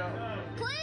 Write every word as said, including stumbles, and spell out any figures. go. Please.